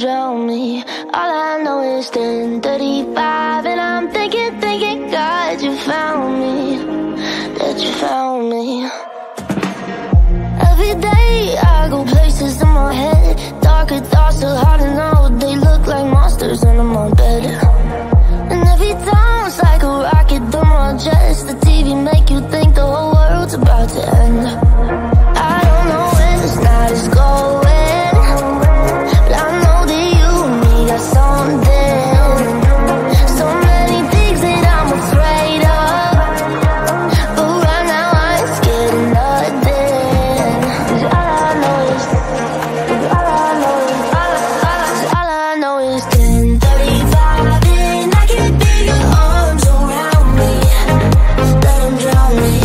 drown me. All I know is 10:35, and I'm thinking, God, you found me, that you found me. Every day I go places in my head, darker thoughts so hard to know. They look like monsters under my bed. And every town's like a rocket through my chest. The TV make you think the whole world's about to end. I don't know when this night is going, but I know that you and me got something. So many things that I'm afraid of, but right now I ain't scared of nothing. 'Cause all I know is, all I know is 10:35, and I can feel your arms around me. Let them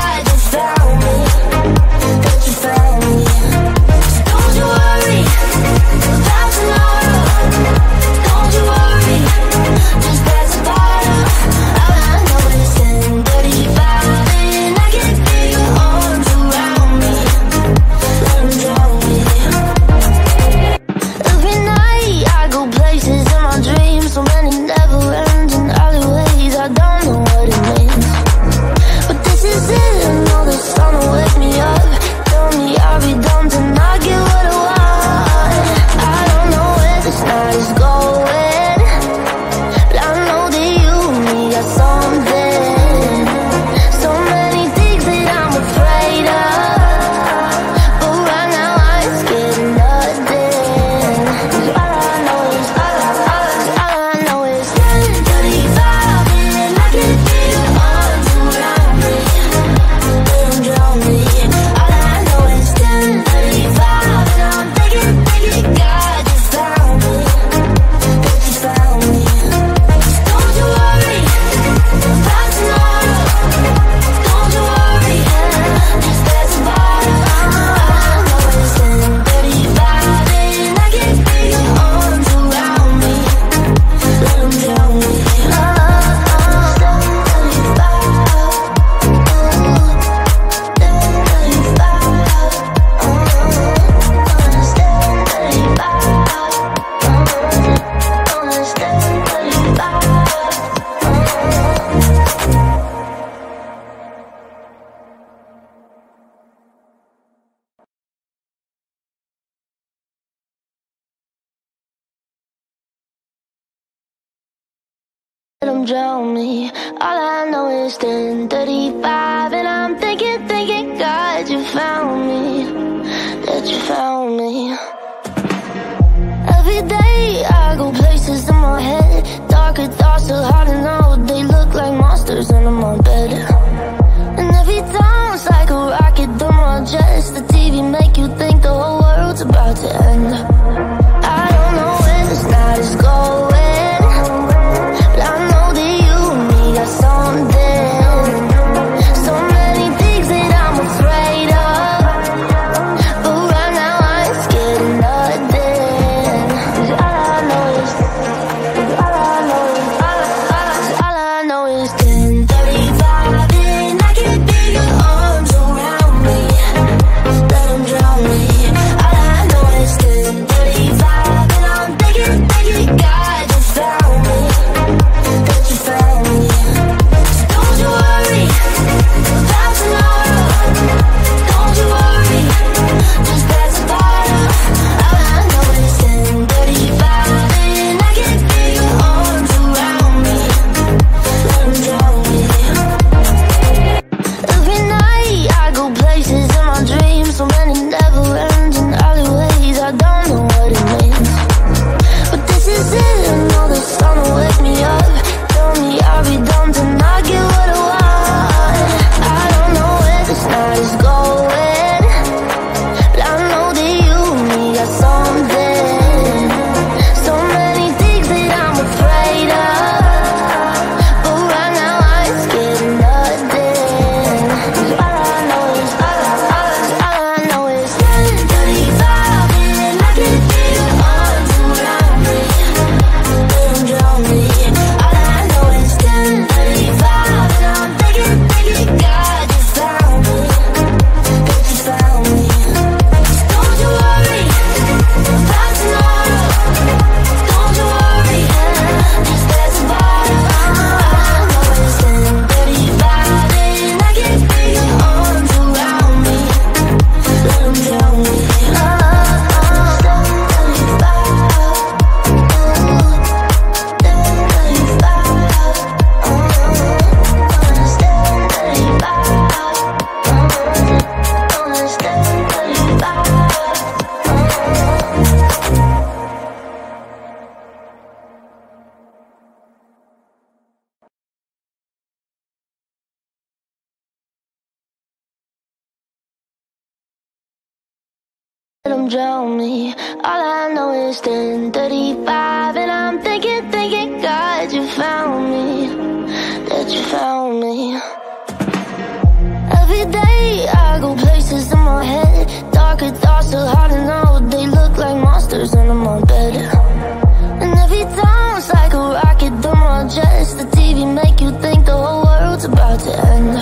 drown me. All I know is 10:35, and I'm thinking, God, you found me, that you found me. So don't you worry about tomorrow. Don't you worry, just pass the bottle. All I know is 10:35, and I can feel your arms around me. Let them drown me. Every night I go places in my dreams, so many never ends and other ways I don't know what it means. But this is it, I know the sun will wake me up. Tell me I'll be dumb to not get what I want. I don't know where this night is going, but I know that you and me got something. So many things that I'm afraid of, but right now I ain't scared of nothing. 'Cause all I know is 10:35, and I can feel your arms around me. Let 'em drown me. All I know is 10:35, and I'm thinking, God, you found me, that you found me. So don't you worry about tomorrow. Don't you worry, just pass the bottle. All I know is 10:35, and I can feel your arms around me. Let 'em drown me. Let 'em drown me. All I know is 10:35, and I'm thinking, God, you found me, that you found me. Every day I go places in my head, darker thoughts so hard to know. They look like monsters under my bed. And every town's like a rocket through my chest. The TV make you think the whole world's about to end. I don't know where this night is going, but I know that you and me got something. So many things that I'm afraid of, but right now I ain't scared of nothing. 'Cause all I know is 10:35, and I can feel your arms around me. Let 'em drown me. All I know is 10:35, and I'm thinking, God, you found me, that you found me. Every day I go places in my head, darker thoughts so hard to know. They look like monsters under my bed, and every time's like a rocket through my chest. The TV make you think the whole world's about to end.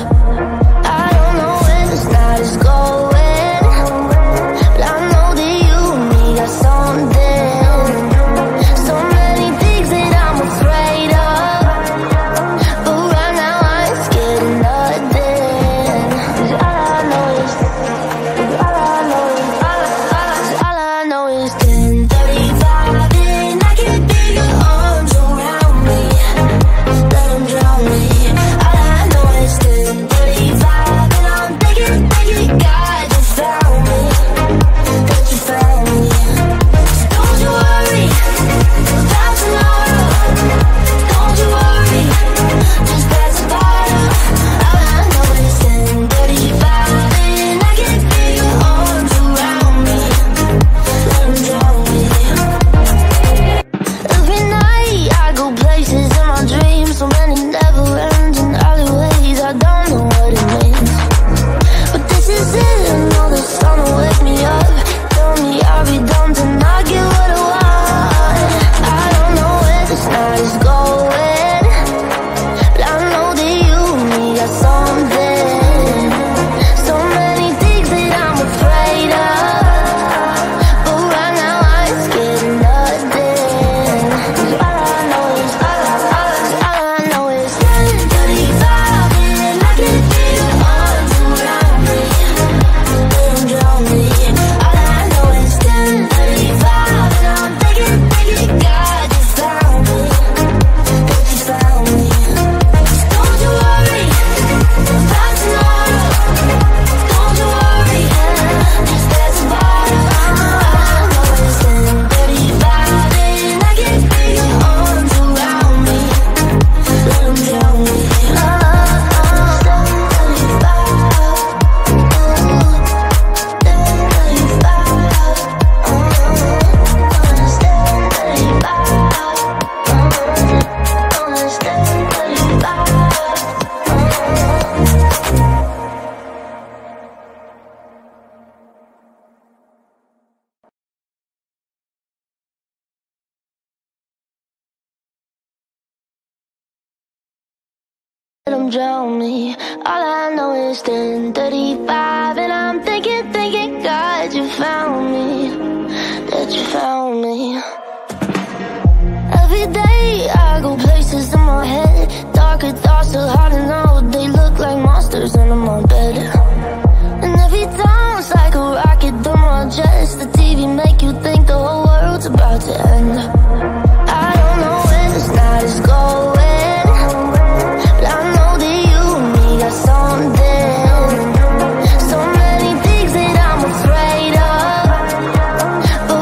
Let 'em drown me. All I know is 10:35, and I'm thinking, God, you found me, that you found me. Every day I go places in my head, darker thoughts so hard to know. They look like monsters under my bed, and every time's like a rocket through my chest. The TV make you think the whole world's about to end. I don't know when this night is going. All I know is 10:35.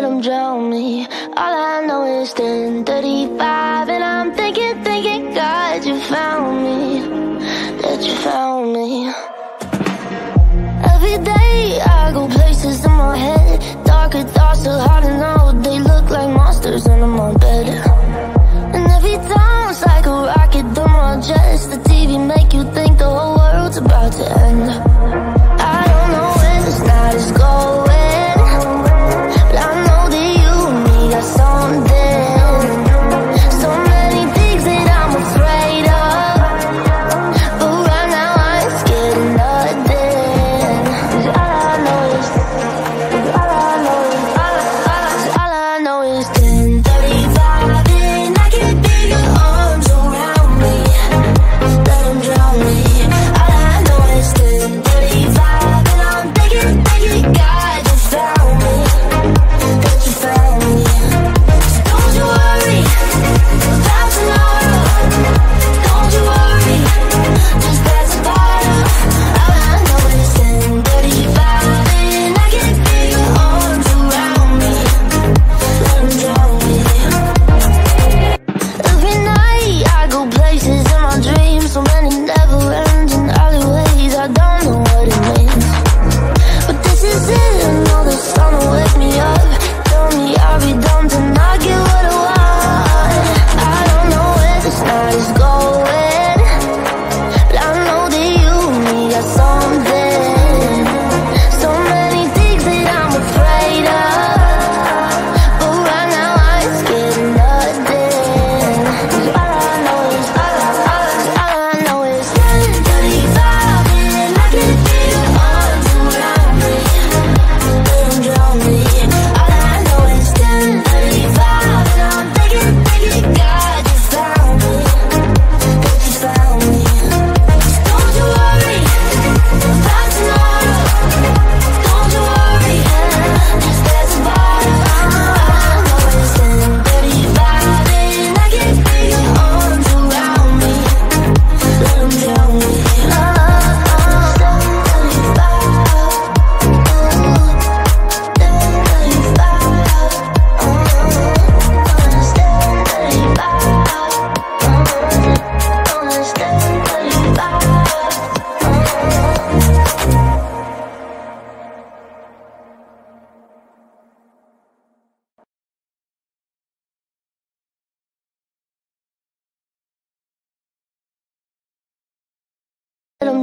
Let 'em drown me. All I know is 10:35, and I'm thinking, God, you found me, that you found me. Every day I go places in my head, darker thoughts are hard to know. They look like monsters under my bed, and every time's like a rocket through my chest. The TV make you think the whole world's about to end. I don't know where this night is going.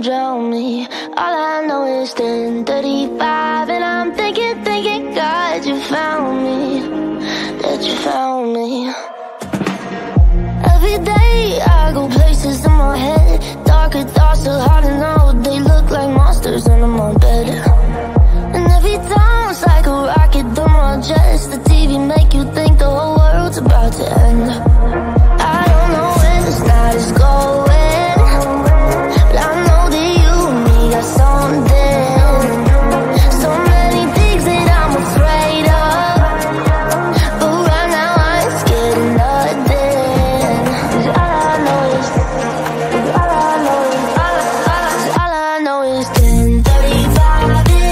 Drown me. All I know is 10:35, and I'm thinking, God, you found me, that you found me. Every day I go places in my head, darker thoughts are hard to know. They look like monsters under my bed, and every time's like a rocket through my chest. The TV make you think the whole world's about to end. I don't know where this night is going. All I know is 10:35.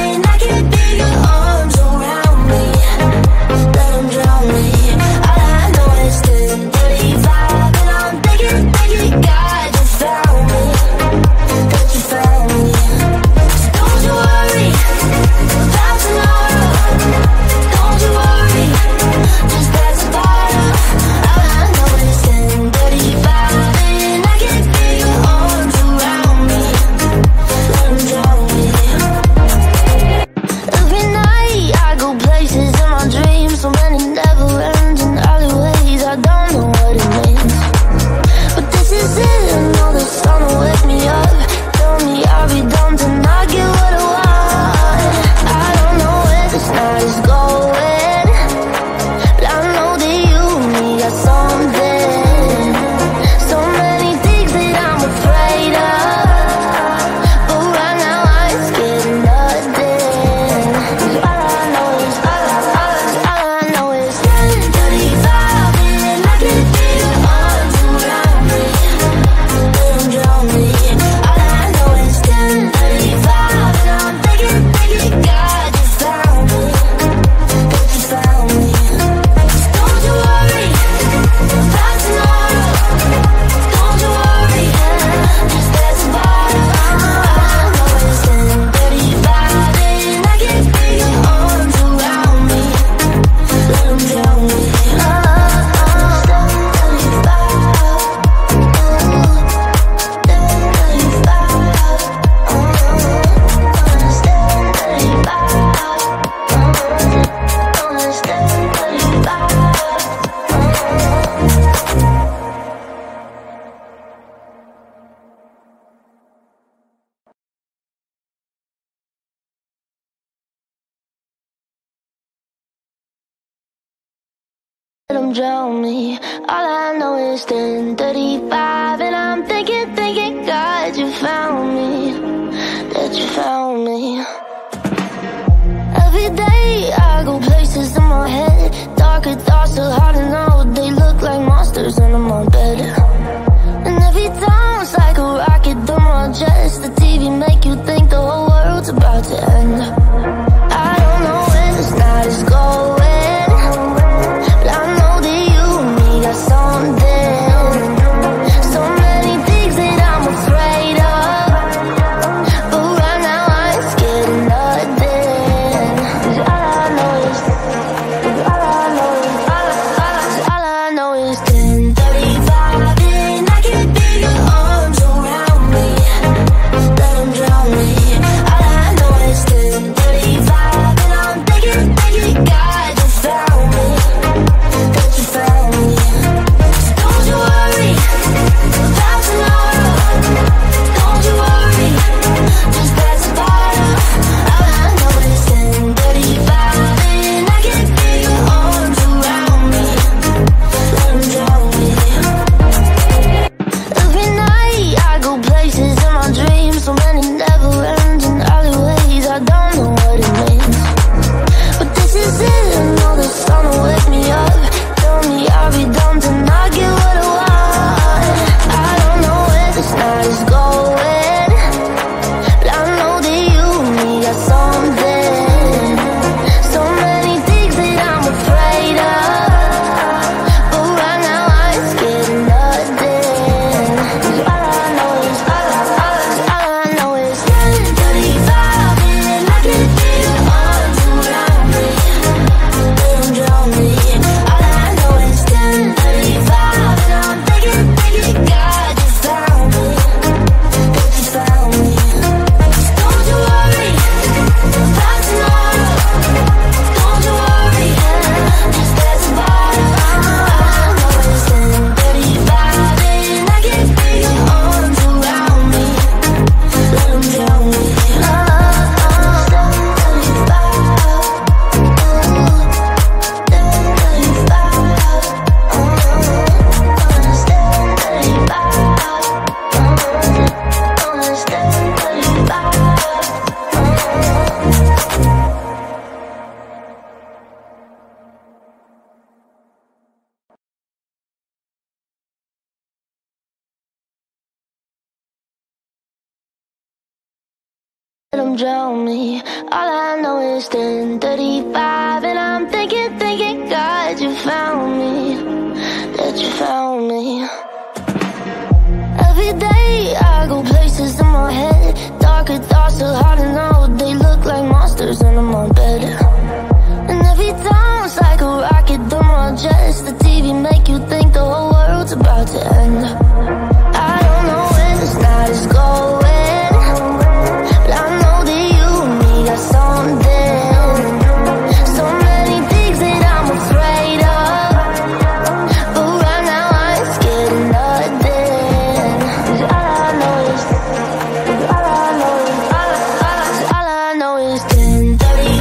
Let 'em drown me. All I know is 10:35, and I'm thinking, God, you found me, that you found me. Every day I go places in my head, darker thoughts are hard to know. They look like monsters under my bed, and every town's like a rocket through my chest. The TV make you think the whole world's about to end. I don't know when this night is going. Let 'em drown me. All I know is 10:35, and I'm thinking, God, you found me, that you found me. Every day I go places in my head, darker thoughts are hard to know. They look like monsters under my bed, and every town's like a rocket through my chest. The TV make you think the whole world's about to end. I don't know when this night is going. All I know is 10:30.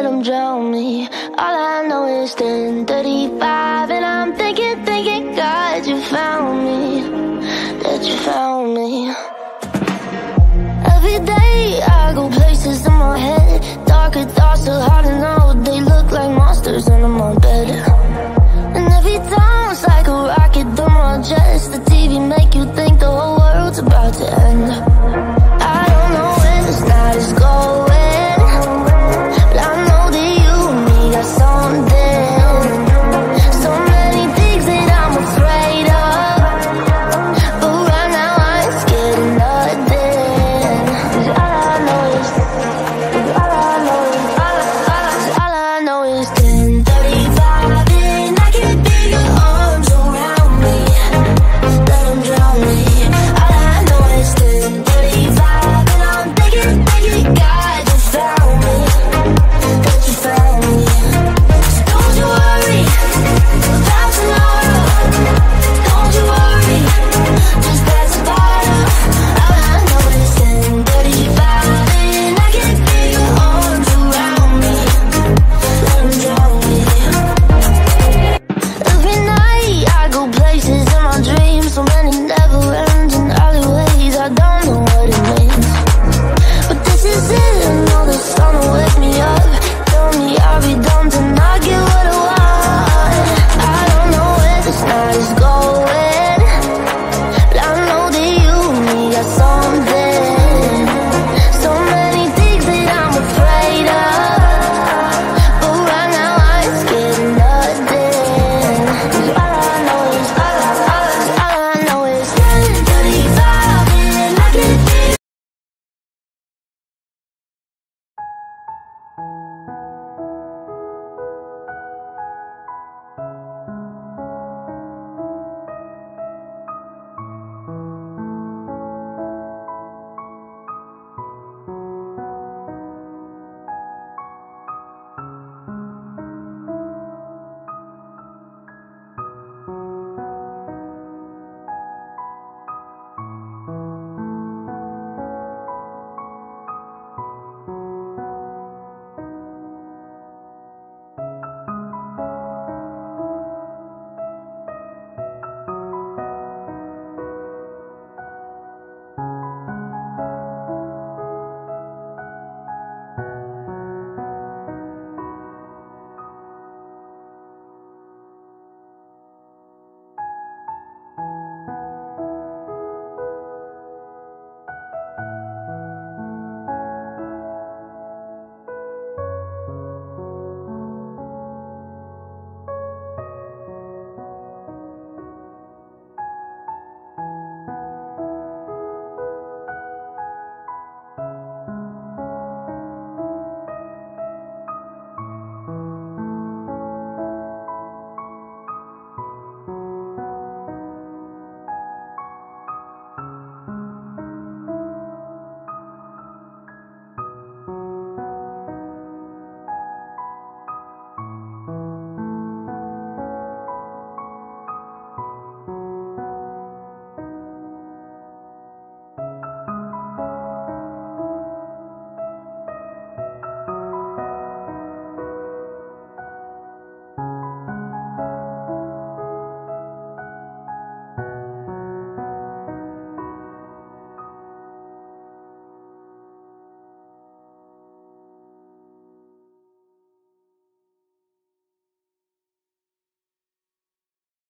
Let 'em drown me. All I know is 10:35, and I'm thinking, God, you found me, that you found me. Every day I go places in my head, darker thoughts so hard to know. They look like monsters under my bed, and every tone's like a rocket through my chest. The TV make you think the whole world